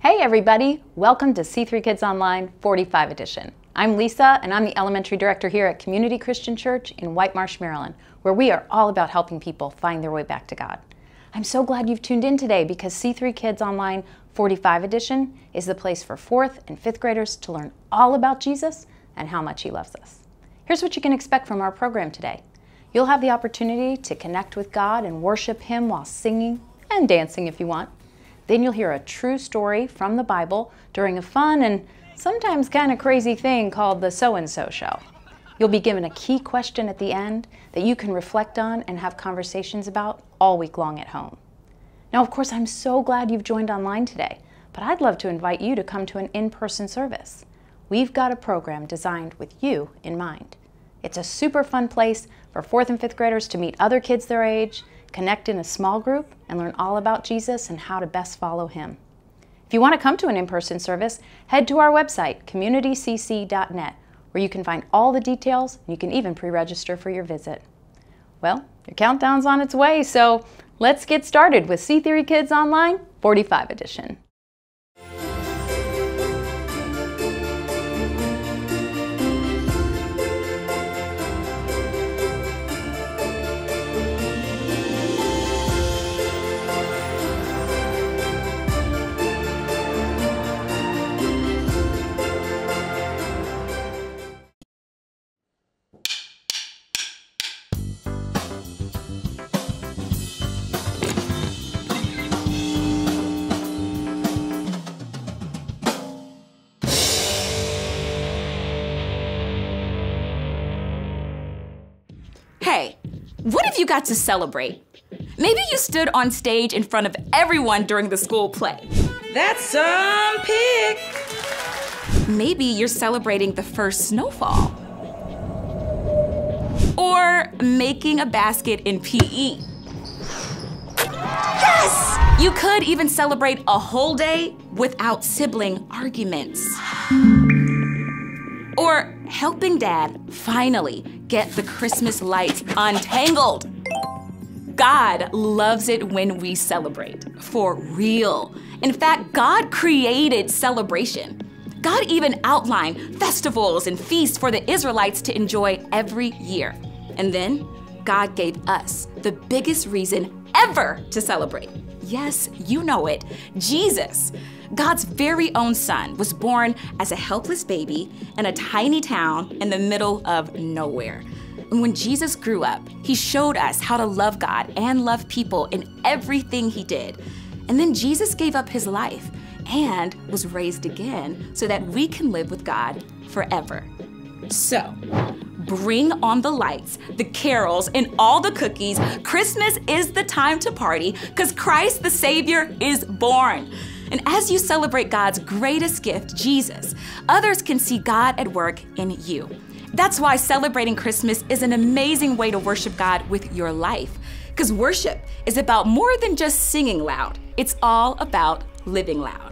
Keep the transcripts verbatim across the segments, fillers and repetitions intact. Hey everybody, welcome to C three Kids Online forty-five edition. I'm Lisa and I'm the elementary director here at Community Christian Church in White Marsh, Maryland, where we are all about helping people find their way back to God. I'm so glad you've tuned in today because C three Kids Online forty-five edition is the place for fourth and fifth graders to learn all about Jesus and how much he loves us. Here's what you can expect from our program today. You'll have the opportunity to connect with God and worship him while singing and dancing if you want. Then you'll hear a true story from the Bible during a fun and sometimes kind of crazy thing called the So-and-So Show. You'll be given a key question at the end that you can reflect on and have conversations about all week long at home. Now, of course, I'm so glad you've joined online today, but I'd love to invite you to come to an in-person service. We've got a program designed with you in mind. It's a super fun place for fourth and fifth graders to meet other kids their age, connect in a small group, and learn all about Jesus and how to best follow him. If you want to come to an in-person service, head to our website, community c c dot net, where you can find all the details, and you can even pre-register for your visit. Well, your countdown's on its way, so let's get started with C three Kids Online forty-five edition. Hey, what have you got to celebrate? Maybe you stood on stage in front of everyone during the school play. That's some pick. Maybe you're celebrating the first snowfall. Or making a basket in P E. Yes! You could even celebrate a whole day without sibling arguments. Or helping Dad finally get the Christmas lights untangled. God loves it when we celebrate, for real. In fact, God created celebration. God even outlined festivals and feasts for the Israelites to enjoy every year. And then God gave us the biggest reason ever to celebrate. Yes, you know it, Jesus. God's very own son was born as a helpless baby in a tiny town in the middle of nowhere. And when Jesus grew up, he showed us how to love God and love people in everything he did. And then Jesus gave up his life and was raised again so that we can live with God forever. So, bring on the lights, the carols, and all the cookies. Christmas is the time to party because Christ the Savior is born. And as you celebrate God's greatest gift, Jesus, others can see God at work in you. That's why celebrating Christmas is an amazing way to worship God with your life. Because worship is about more than just singing loud. It's all about living loud.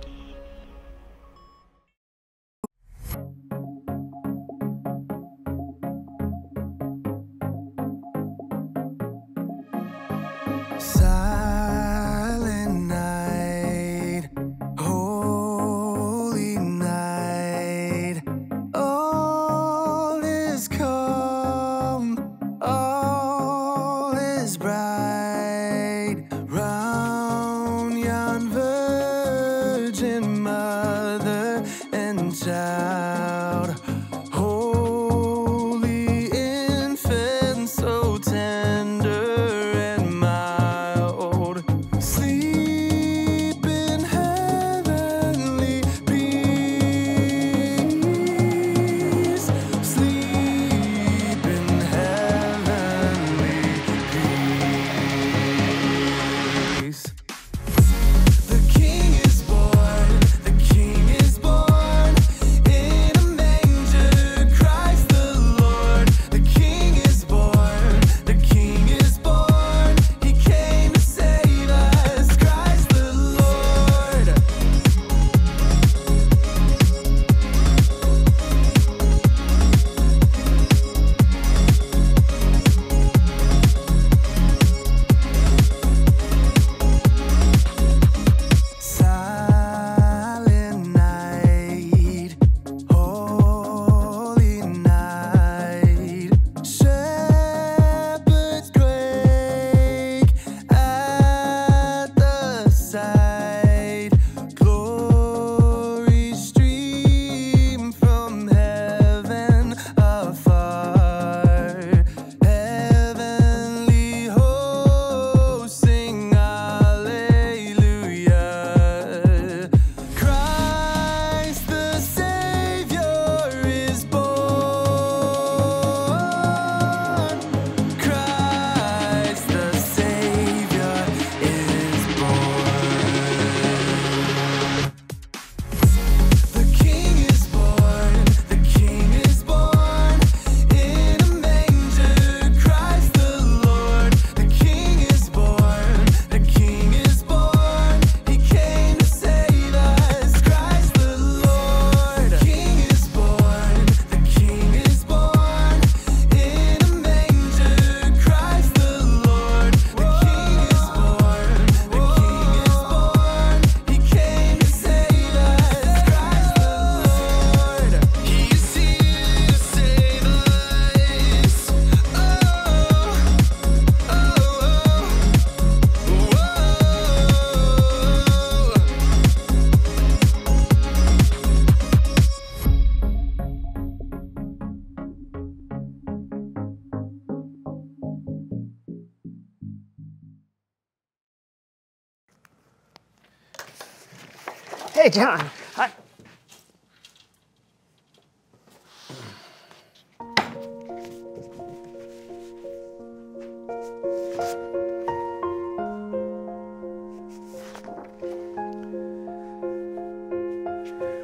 Hey, John. Hi.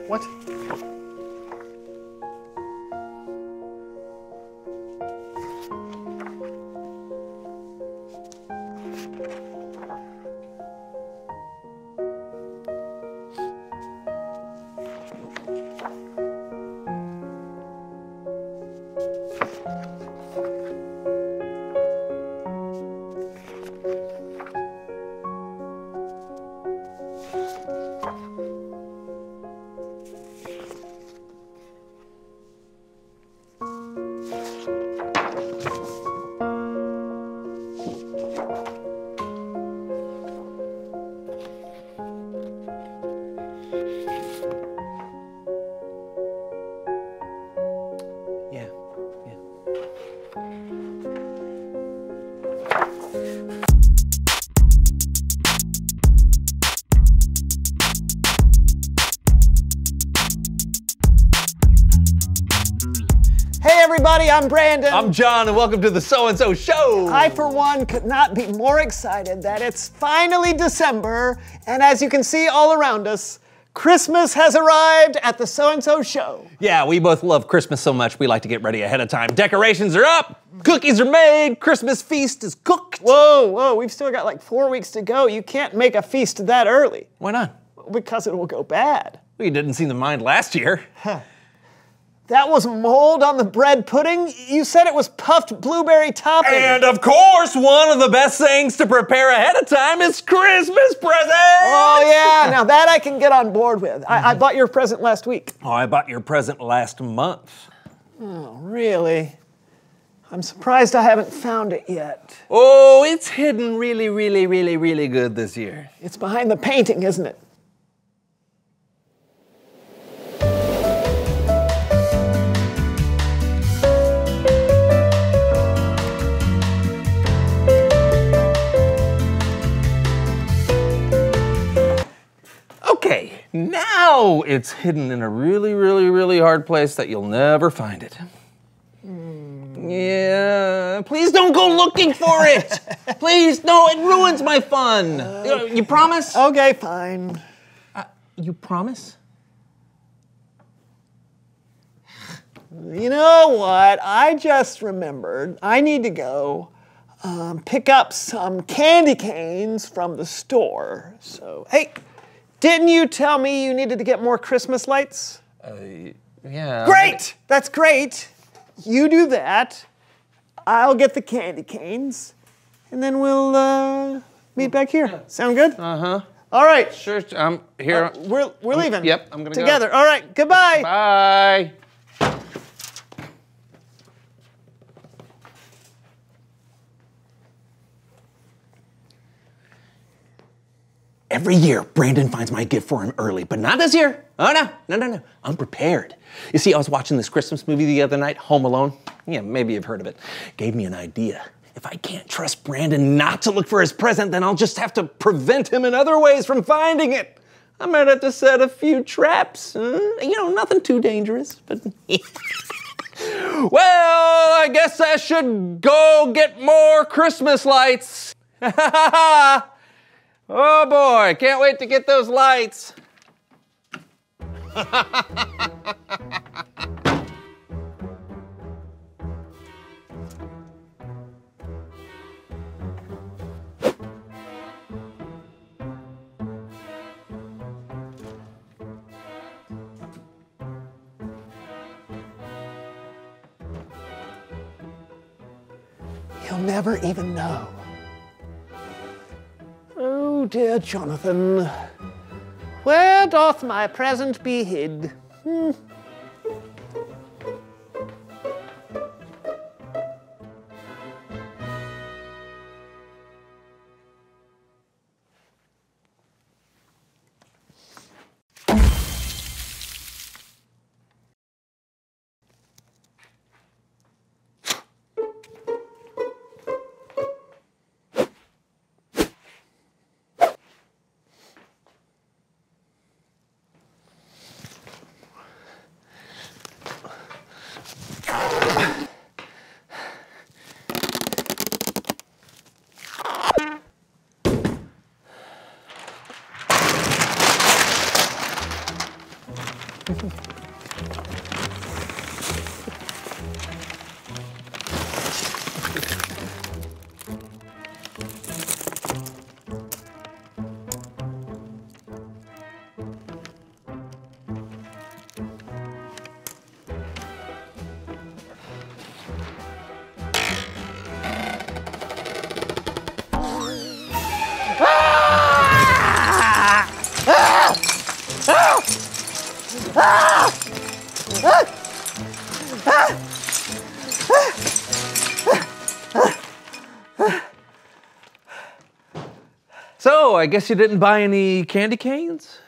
What? I'm Brandon. I'm John, and welcome to the So-and-So Show. I, for one, could not be more excited that it's finally December, and as you can see all around us, Christmas has arrived at the So-and-So Show. Yeah, we both love Christmas so much, we like to get ready ahead of time. Decorations are up, cookies are made, Christmas feast is cooked. Whoa, whoa, we've still got like four weeks to go. You can't make a feast that early. Why not? Because it will go bad. We didn't seem to mind last year. Huh. That was mold on the bread pudding? You said it was puffed blueberry topping. And of course, one of the best things to prepare ahead of time is Christmas presents! Oh yeah, now that I can get on board with. I, I bought your present last week. Oh, I bought your present last month. Oh, really? I'm surprised I haven't found it yet. Oh, it's hidden really, really, really, really good this year. It's behind the painting, isn't it? Now it's hidden in a really, really, really hard place that you'll never find it. Mm. Yeah, please don't go looking for it. Please, no, it ruins my fun. Uh, you promise? Okay, fine. Uh, you promise? You know what? I just remembered I need to go um, pick up some candy canes from the store. So, hey. Didn't you tell me you needed to get more Christmas lights? Uh, yeah. Great! That's great. You do that. I'll get the candy canes, and then we'll uh, meet back here. Sound good? Uh-huh. All right. Sure, I'm here. Uh, we're we're I'm, leaving. Yep, I'm gonna together. Go. Together, all right, goodbye. Bye. Every year, Brandon finds my gift for him early, but not this year. Oh, no, no, no, no. I'm prepared. You see, I was watching this Christmas movie the other night, Home Alone. Yeah, maybe you've heard of it. Gave me an idea. If I can't trust Brandon not to look for his present, then I'll just have to prevent him in other ways from finding it. I might have to set a few traps. Uh, you know, nothing too dangerous, but... Well, I guess I should go get more Christmas lights. Ha ha ha ha! Oh boy, can't wait to get those lights. He'll never even know. Oh, dear Jonathan, where doth my present be hid? Hmm. So, I guess you didn't buy any candy canes?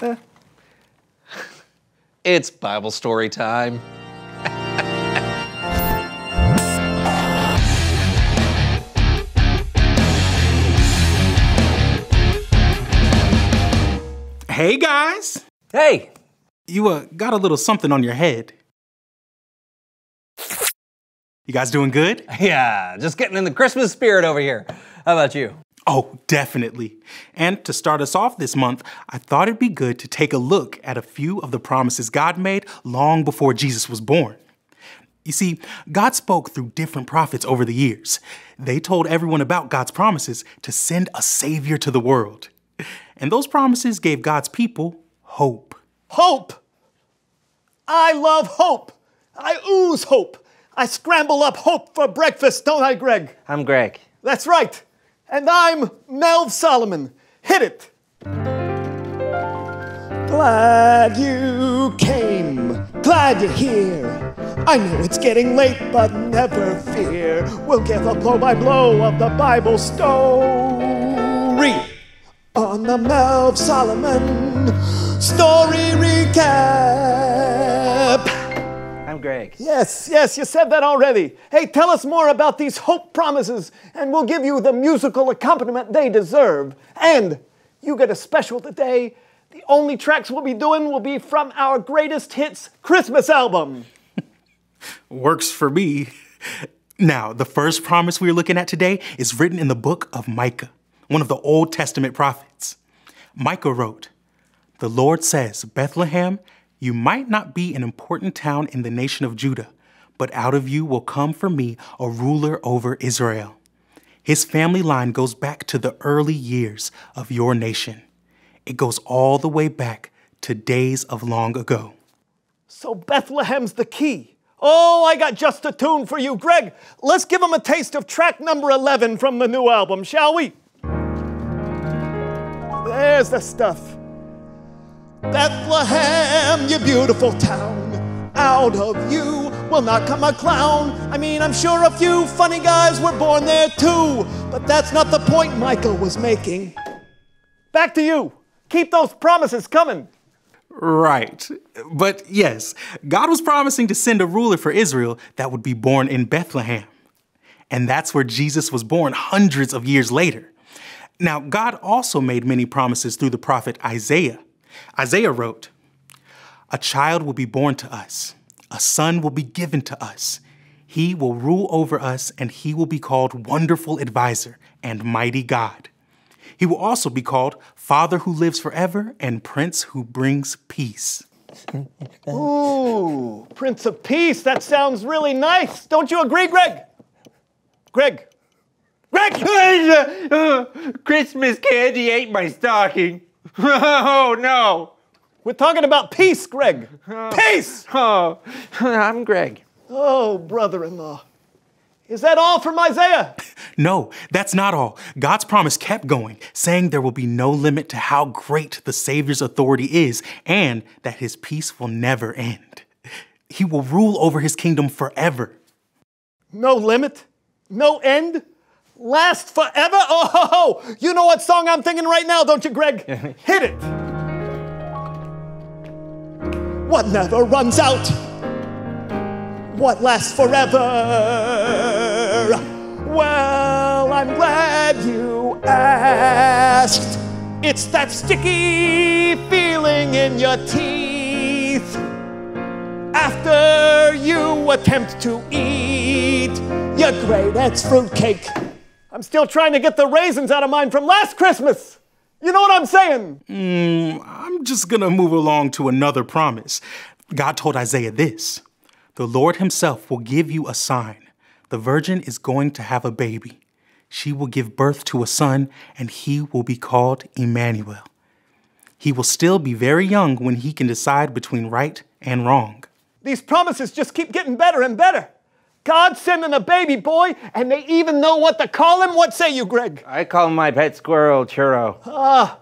Uh. It's Bible story time. Hey, guys. Hey. You uh, got a little something on your head. You guys doing good? Yeah, just getting in the Christmas spirit over here. How about you? Oh, definitely. And to start us off this month, I thought it'd be good to take a look at a few of the promises God made long before Jesus was born. You see, God spoke through different prophets over the years. They told everyone about God's promises to send a savior to the world. And those promises gave God's people hope. Hope! I love hope! I ooze hope! I scramble up hope for breakfast, don't I, Greg? I'm Greg. That's right! And I'm Melv Solomon. Hit it! Glad you came, glad you're here. I know it's getting late, but never fear. We'll give a blow-by-blow of the Bible story on the Melv Solomon Story Recap. I'm Greg. Yes, yes, you said that already. Hey, tell us more about these hope promises, and we'll give you the musical accompaniment they deserve. And you get a special today. The only tracks we'll be doing will be from our Greatest Hits Christmas album. Works for me. Now, the first promise we're looking at today is written in the book of Micah, one of the Old Testament prophets. Micah wrote, "The Lord says, Bethlehem, you might not be an important town in the nation of Judah, but out of you will come for me a ruler over Israel. His family line goes back to the early years of your nation. It goes all the way back to days of long ago." So Bethlehem's the key. Oh, I got just a tune for you, Greg. Let's give them a taste of track number eleven from the new album, shall we? There's the stuff. Bethlehem, you beautiful town, out of you will not come a clown. I mean, I'm sure a few funny guys were born there too, but that's not the point Micah was making. Back to you. Keep those promises coming. Right. But yes, God was promising to send a ruler for Israel that would be born in Bethlehem. And that's where Jesus was born hundreds of years later. Now, God also made many promises through the prophet Isaiah. Isaiah wrote, "A child will be born to us. A son will be given to us. He will rule over us, and he will be called Wonderful Advisor and Mighty God. He will also be called Father who lives forever and Prince who brings peace." Ooh, Prince of Peace, that sounds really nice. Don't you agree, Greg? Greg? Greg! Christmas candy ate my stocking. Oh, no. We're talking about peace, Greg. Uh, peace! Oh, I'm Greg. Oh, brother-in-law. Is that all from Isaiah? No, that's not all. God's promise kept going, saying there will be no limit to how great the Savior's authority is and that his peace will never end. He will rule over his kingdom forever. No limit? No end? Last forever? Oh, ho, ho. You know what song I'm thinking right now, don't you, Greg? Hit it. What never runs out? What lasts forever? Well, I'm glad you asked. It's that sticky feeling in your teeth after you attempt to eat your great ex fruitcake. I'm still trying to get the raisins out of mine from last Christmas. You know what I'm saying? Mm, I'm just gonna move along to another promise. God told Isaiah this, "The Lord himself will give you a sign. The virgin is going to have a baby. She will give birth to a son, and he will be called Emmanuel. He will still be very young when he can decide between right and wrong." These promises just keep getting better and better. God's sending a baby boy, and they even know what to call him. What say you, Greg? I call my pet squirrel Churro. Ah,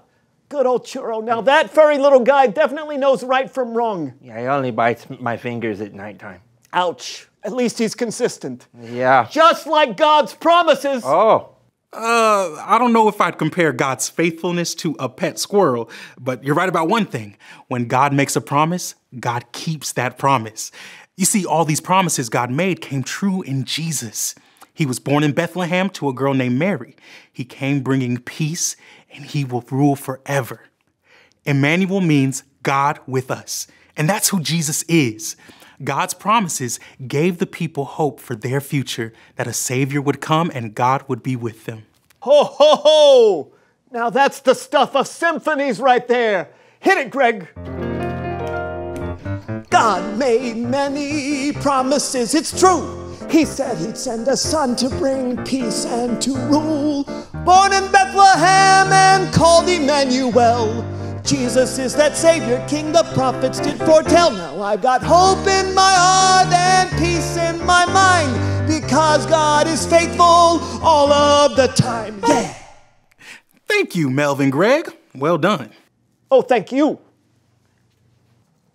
Good old Churro. Now that furry little guy definitely knows right from wrong. Yeah, he only bites my fingers at nighttime. Ouch. At least he's consistent. Yeah. Just like God's promises. Oh. Uh, I don't know if I'd compare God's faithfulness to a pet squirrel, but you're right about one thing. When God makes a promise, God keeps that promise. You see, all these promises God made came true in Jesus. He was born in Bethlehem to a girl named Mary. He came bringing peace, and he will rule forever. Emmanuel means God with us, and that's who Jesus is. God's promises gave the people hope for their future, that a Savior would come and God would be with them. Ho, ho, ho! Now that's the stuff of symphonies right there. Hit it, Greg. God made many promises, it's true. He said he'd send a son to bring peace and to rule. Born in Bethlehem and called Emmanuel. Jesus is that Savior King the prophets did foretell. Now I've got hope in my heart and peace in my mind, because God is faithful all of the time. Yeah! Thank you, Melv and Greg. Well done. Oh, thank you.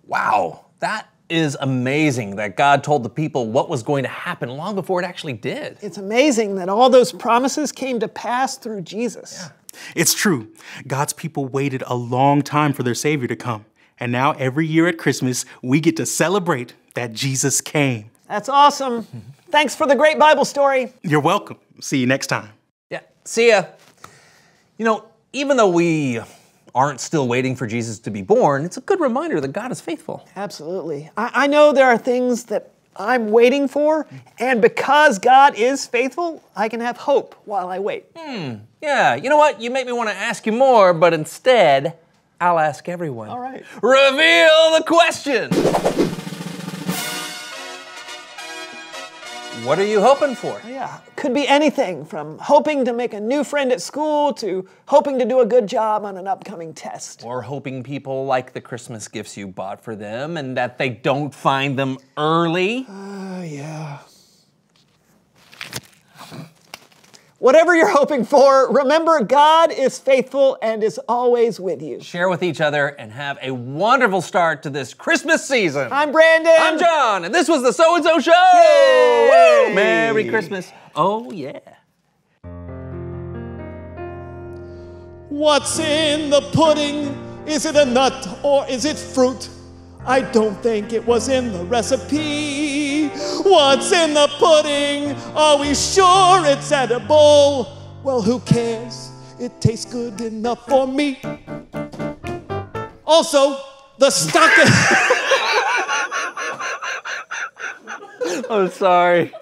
Wow, that is amazing that God told the people what was going to happen long before it actually did. It's amazing that all those promises came to pass through Jesus. Yeah. It's true. God's people waited a long time for their Savior to come. And now every year at Christmas, we get to celebrate that Jesus came. That's awesome. Thanks for the great Bible story. You're welcome. See you next time. Yeah, see ya. You know, even though we aren't still waiting for Jesus to be born, it's a good reminder that God is faithful. Absolutely. I, I know there are things that I'm waiting for, and because God is faithful, I can have hope while I wait. Hmm, yeah, you know what? You make me want to ask you more, but instead, I'll ask everyone. All right. Reveal the question! What are you hoping for? Yeah, could be anything from hoping to make a new friend at school to hoping to do a good job on an upcoming test. Or hoping people like the Christmas gifts you bought for them and that they don't find them early. Oh, uh, yeah. Whatever you're hoping for, remember God is faithful and is always with you. Share with each other and have a wonderful start to this Christmas season. I'm Brandon. I'm John, and this was the So-and-So Show. Yay! Woo! Merry Christmas. Oh, yeah. What's in the pudding? Is it a nut or is it fruit? I don't think it was in the recipe. What's in the pudding? Are we sure it's edible? Well, who cares? It tastes good enough for me. Also, the stocking. I'm sorry.